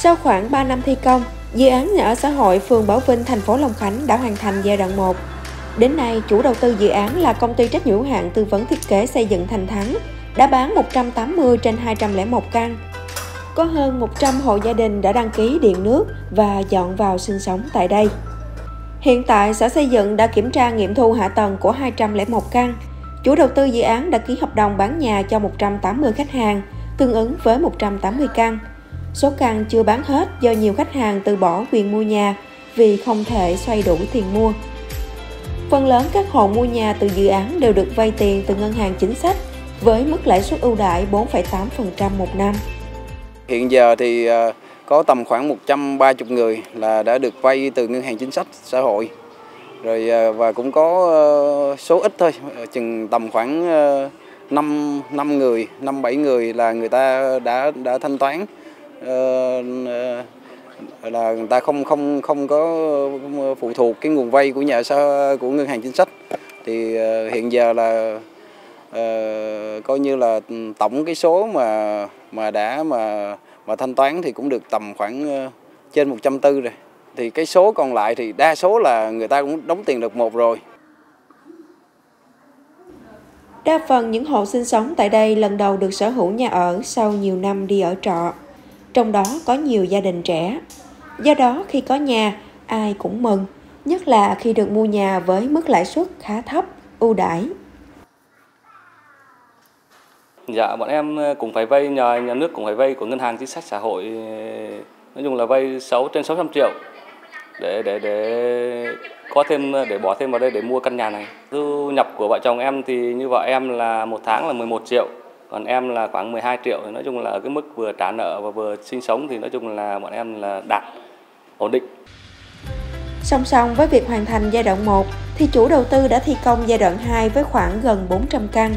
Sau khoảng 3 năm thi công, dự án nhà ở xã hội phường Bảo Vinh, thành phố Long Khánh đã hoàn thành giai đoạn 1. Đến nay, chủ đầu tư dự án là Công ty trách nhiệm hữu hạn Tư vấn thiết kế xây dựng Thành Thắng đã bán 180 trên 201 căn. Có hơn 100 hộ gia đình đã đăng ký điện nước và dọn vào sinh sống tại đây. Hiện tại, Sở Xây dựng đã kiểm tra nghiệm thu hạ tầng của 201 căn. Chủ đầu tư dự án đã ký hợp đồng bán nhà cho 180 khách hàng, tương ứng với 180 căn. Số căn chưa bán hết do nhiều khách hàng từ bỏ quyền mua nhà vì không thể xoay đủ tiền mua. Phần lớn các hộ mua nhà từ dự án đều được vay tiền từ ngân hàng chính sách với mức lãi suất ưu đãi 4,8% một năm. Hiện giờ thì có tầm khoảng 130 người là đã được vay từ ngân hàng chính sách xã hội. Rồi và cũng có số ít thôi, chừng tầm khoảng 5-7 người là người ta đã thanh toán. Là người ta không có phụ thuộc cái nguồn vay của ngân hàng chính sách, thì hiện giờ là coi như là tổng cái số mà thanh toán thì cũng được tầm khoảng trên 140 rồi. Thì cái số còn lại thì đa số là người ta cũng đóng tiền đợt một rồi. Đa phần những hộ sinh sống tại đây lần đầu được sở hữu nhà ở sau nhiều năm đi ở trọ. Trong đó có nhiều gia đình trẻ. Do đó khi có nhà, ai cũng mừng, nhất là khi được mua nhà với mức lãi suất khá thấp, ưu đãi. Dạ, bọn em cũng phải vay, nhà nước cũng phải vay của ngân hàng chính sách xã hội, nói chung là vay 600 triệu để có thêm, để bỏ thêm vào đây để mua căn nhà này. Thu nhập của vợ chồng em thì như vợ em là một tháng là 11 triệu. Còn em là khoảng 12 triệu, nói chung là ở cái mức vừa trả nợ và vừa sinh sống thì nói chung là bọn em là đạt ổn định. Song song với việc hoàn thành giai đoạn 1 thì chủ đầu tư đã thi công giai đoạn 2 với khoảng gần 400 căn.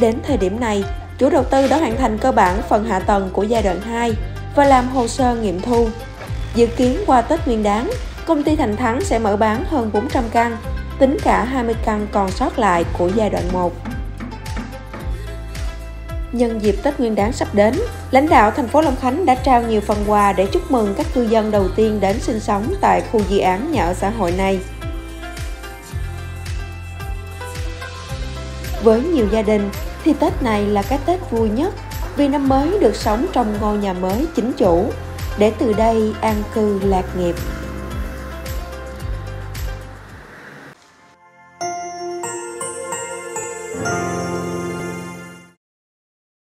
Đến thời điểm này, chủ đầu tư đã hoàn thành cơ bản phần hạ tầng của giai đoạn 2 và làm hồ sơ nghiệm thu. Dự kiến qua Tết Nguyên Đán, công ty Thành Thắng sẽ mở bán hơn 400 căn, tính cả 20 căn còn sót lại của giai đoạn 1. Nhân dịp Tết Nguyên Đán sắp đến, lãnh đạo thành phố Long Khánh đã trao nhiều phần quà để chúc mừng các cư dân đầu tiên đến sinh sống tại khu dự án nhà ở xã hội này. Với nhiều gia đình thì Tết này là cái Tết vui nhất vì năm mới được sống trong ngôi nhà mới chính chủ, để từ đây an cư lạc nghiệp.